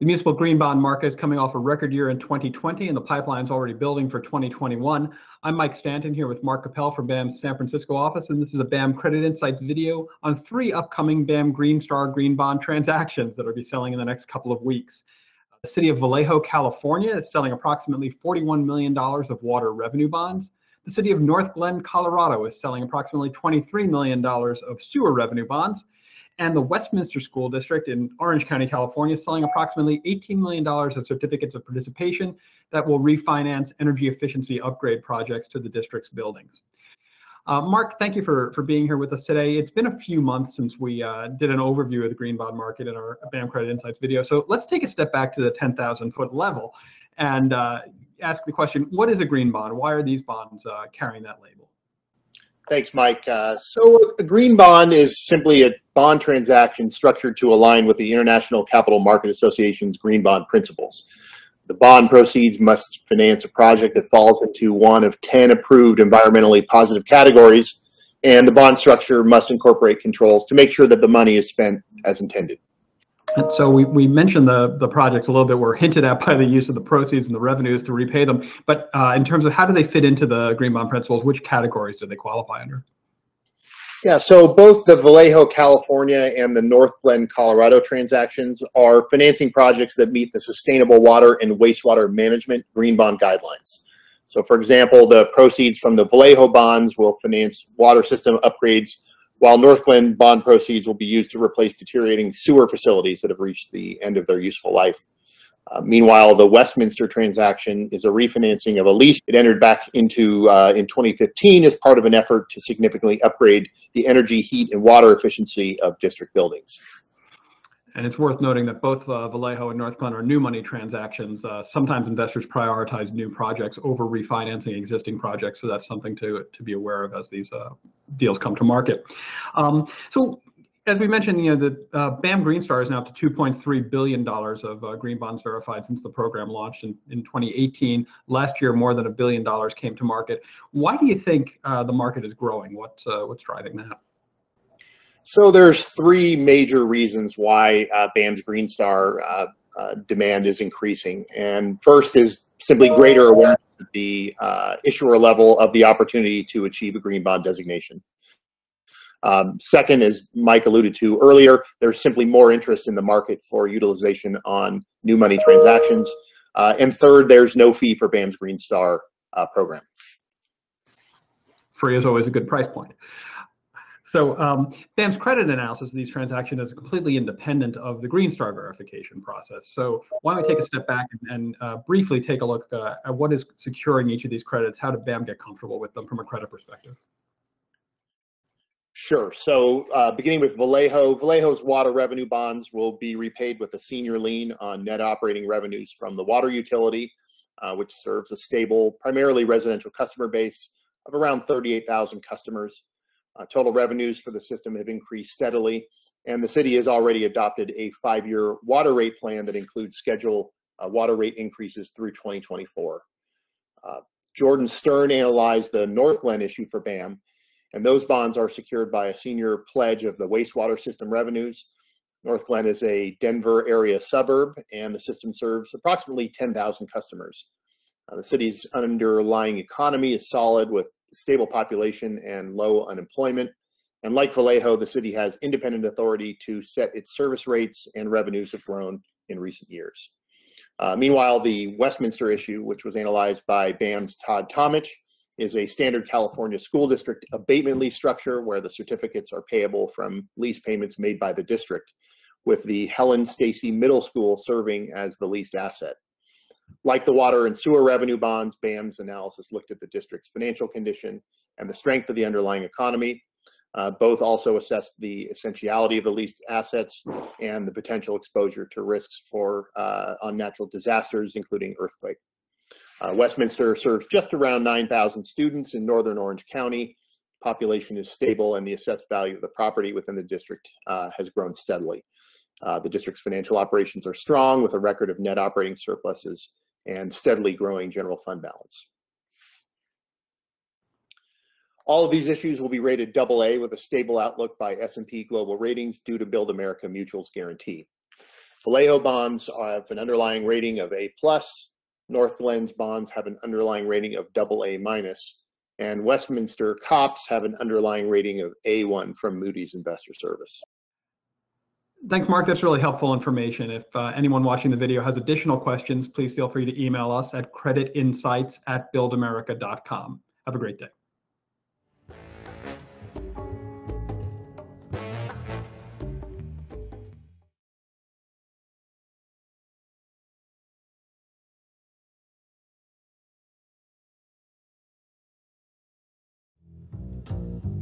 The municipal green bond market is coming off a record year in 2020, and the pipeline is already building for 2021. I'm Mike Stanton here with Mark Capel from BAM's San Francisco office, and this is a BAM Credit Insights video on three upcoming BAM GreenStar green bond transactions that will be selling in the next couple of weeks. The city of Vallejo, California is selling approximately $41 million of water revenue bonds. The city of Northglenn, Colorado is selling approximately $23 million of sewer revenue bonds. And the Westminster School District in Orange County, California, is selling approximately $18 million of certificates of participation that will refinance energy efficiency upgrade projects to the district's buildings. Mark, thank you for being here with us today. It's been a few months since we did an overview of the green bond market in our BAM Credit Insights video. So let's take a step back to the 10,000 foot level and ask the question, what is a green bond? Why are these bonds carrying that label? Thanks, Mike. So a green bond is simply a bond transaction structured to align with the International Capital Market Association's green bond principles. The bond proceeds must finance a project that falls into one of 10 approved environmentally positive categories, and the bond structure must incorporate controls to make sure that the money is spent as intended. And so we mentioned the projects a little bit were hinted at by the use of the proceeds and the revenues to repay them. But in terms of how do they fit into the green bond principles, which categories do they qualify under? Yeah, so both the Vallejo, California and the Northglenn, Colorado transactions are financing projects that meet the sustainable water and wastewater management green bond guidelines. So for example, the proceeds from the Vallejo bonds will finance water system upgrades, while Northglenn bond proceeds will be used to replace deteriorating sewer facilities that have reached the end of their useful life. Meanwhile, the Westminster transaction is a refinancing of a lease. It entered back into in 2015 as part of an effort to significantly upgrade the energy, heat, and water efficiency of district buildings. And it's worth noting that both Vallejo and Northglenn are new money transactions. Sometimes investors prioritize new projects over refinancing existing projects, so that's something to be aware of as these deals come to market. So as we mentioned, you know, the BAM GreenStar is now up to $2.3 billion of green bonds verified since the program launched in 2018. Last year, more than $1 billion came to market. Why do you think the market is growing? What's driving that? So there's three major reasons why BAM's GreenStar demand is increasing. And first is simply greater awareness at the issuer level of the opportunity to achieve a green bond designation. Second, as Mike alluded to earlier, there's simply more interest in the market for utilization on new money transactions. And third, there's no fee for BAM's GreenStar program. Free is always a good price point. So BAM's credit analysis of these transactions is completely independent of the GreenStar verification process. So why don't we take a step back and briefly take a look at what is securing each of these credits? How did BAM get comfortable with them from a credit perspective? Sure. So beginning with Vallejo, Vallejo's water revenue bonds will be repaid with a senior lien on net operating revenues from the water utility, which serves a stable, primarily residential customer base of around 38,000 customers. Total revenues for the system have increased steadily, and the city has already adopted a 5-year water rate plan that includes scheduled water rate increases through 2024. Jordan Stern analyzed the Northglenn issue for BAM, and those bonds are secured by a senior pledge of the wastewater system revenues. Northglenn is a Denver area suburb, and the system serves approximately 10,000 customers. The city's underlying economy is solid with stable population and low unemployment. And like Vallejo, the city has independent authority to set its service rates, and revenues have grown in recent years. Meanwhile, the Westminster issue, which was analyzed by BAM's Todd Tomich, is a standard California school district abatement lease structure where the certificates are payable from lease payments made by the district, with the Helen Stacy Middle School serving as the leased asset. Like the water and sewer revenue bonds, BAM's analysis looked at the district's financial condition and the strength of the underlying economy. Both also assessed the essentiality of the leased assets and the potential exposure to risks on natural disasters, including earthquake. Westminster serves just around 9,000 students in northern Orange County. Population is stable, and the assessed value of the property within the district has grown steadily. The district's financial operations are strong, with a record of net operating surpluses and steadily growing general fund balance. All of these issues will be rated AA with a stable outlook by S&P Global Ratings due to Build America Mutual's guarantee. Vallejo bonds have an underlying rating of A+, Northglenn's bonds have an underlying rating of AA-, and Westminster COPs have an underlying rating of A1 from Moody's Investor Service. Thanks, Mark. That's really helpful information. If anyone watching the video has additional questions, please feel free to email us at creditinsights@buildamerica.com. Have a great day.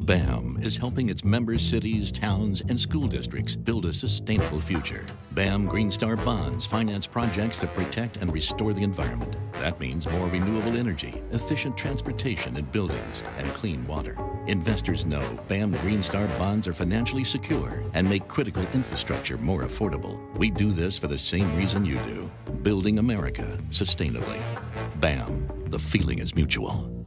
BAM is helping its members, cities, towns, and school districts build a sustainable future. BAM GreenStar bonds finance projects that protect and restore the environment. That means more renewable energy, efficient transportation and buildings, and clean water. Investors know BAM GreenStar bonds are financially secure and make critical infrastructure more affordable. We do this for the same reason you do, building America sustainably. BAM, the feeling is mutual.